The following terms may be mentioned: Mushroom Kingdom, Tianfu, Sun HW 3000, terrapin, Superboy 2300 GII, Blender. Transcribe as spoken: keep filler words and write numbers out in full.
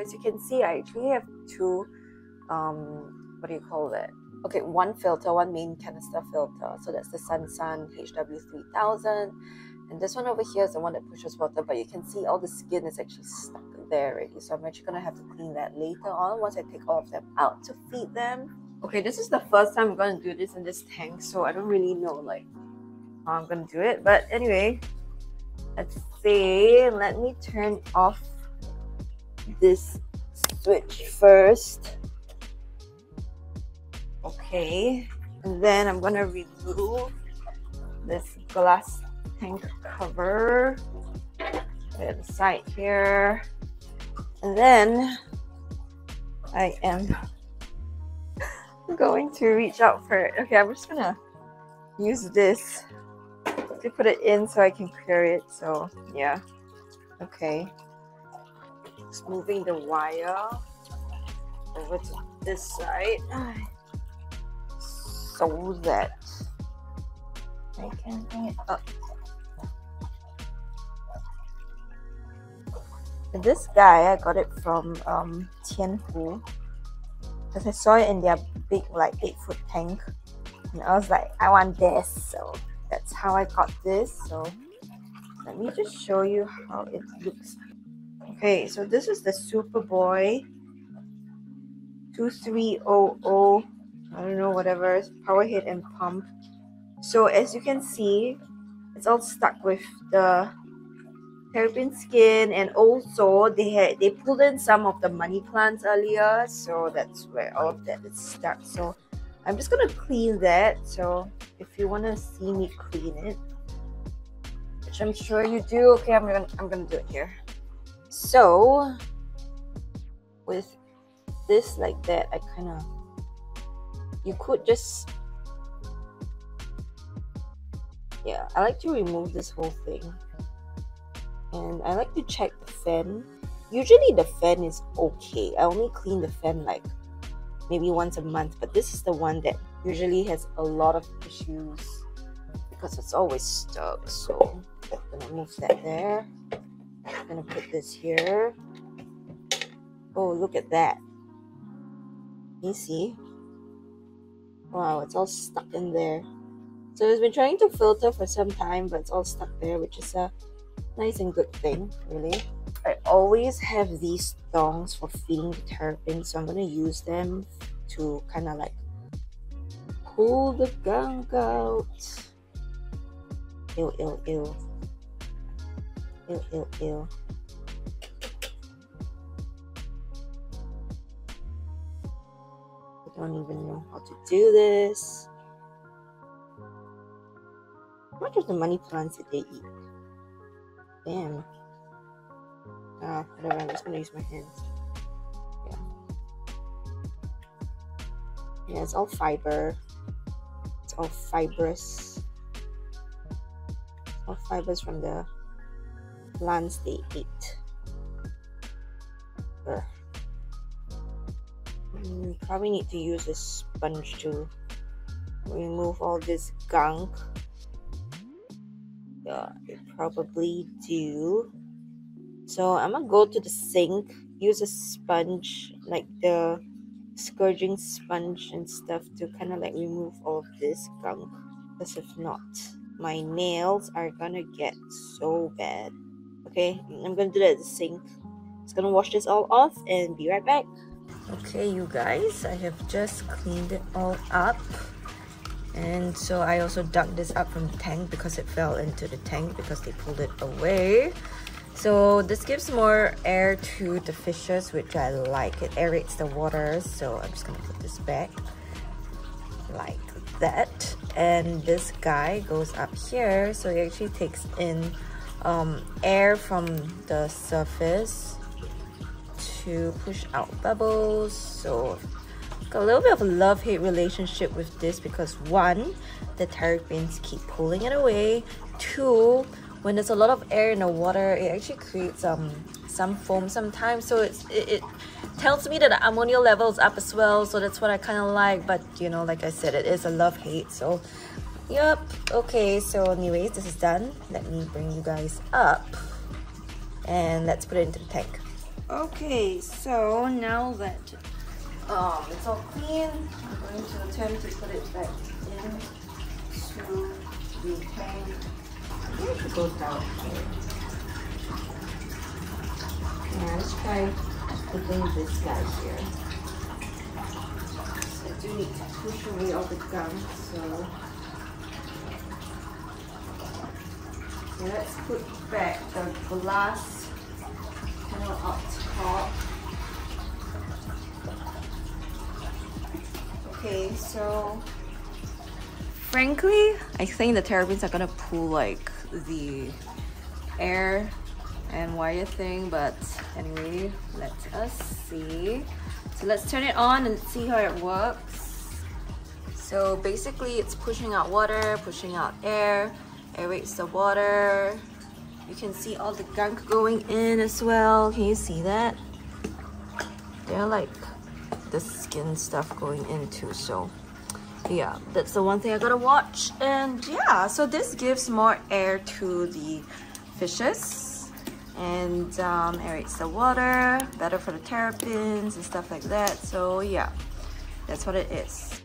as you can see, I actually have two, um, what do you call it? Okay, one filter, one main canister filter. So that's the Sun Sun H W three thousand. And this one over here is the one that pushes water, but you can see all the skin is actually stuck there already. So I'm actually gonna have to clean that later on once I take all of them out to feed them. Okay, this is the first time I'm gonna do this in this tank, so I don't really know like how I'm gonna do it. But anyway, let's see. Let me turn off this switch first. Okay, and then I'm gonna remove this glass tank cover, put it aside here, and then I am going to reach out for it. Okay, I'm just gonna use this to put it in so I can clear it. So yeah, okay, just moving the wire over to this side so that I can bring it up. And this guy, I got it from um, Tianfu, because I saw it in their big like eight foot tank, and I was like, I want this, so that's how I got this. So let me just show you how it looks. Okay, so this is the Superboy twenty-three hundred, I don't know, whatever, power head and pump. So as you can see, it's all stuck with the terrapin skin, and also they had they pulled in some of the money plants earlier, so that's where all of that is stuck. So I'm just gonna clean that. So if you want to see me clean it, which I'm sure you do, okay, I'm gonna I'm gonna do it here. So with this like that, I kind of you could just yeah, I like to remove this whole thing. And I like to check the fan. Usually the fan is okay. I only clean the fan like maybe once a month. But this is the one that usually has a lot of issues because it's always stuck. So I'm gonna move that there. I'm gonna put this here. Oh, look at that. You see? Wow, it's all stuck in there. So it's been trying to filter for some time, but it's all stuck there, which is a nice and good thing, really. I always have these thongs for feeding the terrapin, so I'm gonna use them to kind of like pull the gunk out. Ew, ew, ew. Ew, ew, ew. I don't even know how to do this. How much of the money plants did they eat? Damn. Ah, uh, whatever, I'm just gonna use my hands. Yeah. Yeah, it's all fiber. It's all fibrous. It's all fibers from the plants they eat. Ugh. You probably need to use a sponge to remove all this gunk. Yeah, you probably do. So I'm gonna go to the sink, use a sponge, like the scourging sponge and stuff, to kind of like remove all of this gunk, because if not, my nails are gonna get so bad. Okay, I'm gonna do that at the sink. Just gonna wash this all off and be right back. Okay, you guys, I have just cleaned it all up. And so I also dug this up from the tank because it fell into the tank because they pulled it away. So this gives more air to the fishes, which I like. It aerates the water. So I'm just gonna put this back like that. And this guy goes up here, so it actually takes in um, air from the surface to push out bubbles. So got a little bit of a love-hate relationship with this because one, the terrapins keep pulling it away. Two, when there's a lot of air in the water, it actually creates um, some foam sometimes. So it's, it, it tells me that the ammonia level is up as well. So that's what I kind of like. But you know, like I said, it is a love-hate. So, yep. Okay, so anyways, this is done. Let me bring you guys up. And let's put it into the tank. Okay, so now that um, it's all clean, I'm going to attempt to put it back into the tank. I think it goes down here. And let's try putting this guy here. So I do need to push away all the gum, so... So let's put back the glass panel up top. Okay, so frankly, I think the terrapins are gonna pull like the air and wire thing, but anyway, let us see. So let's turn it on and see how it works. So basically it's pushing out water, pushing out air, aerates the water. You can see all the gunk going in as well. Can you see that? They're like the skin stuff going in too. So yeah, that's the one thing I gotta watch. And yeah, so this gives more air to the fishes and um, aerates the water, better for the terrapins and stuff like that. So yeah, that's what it is.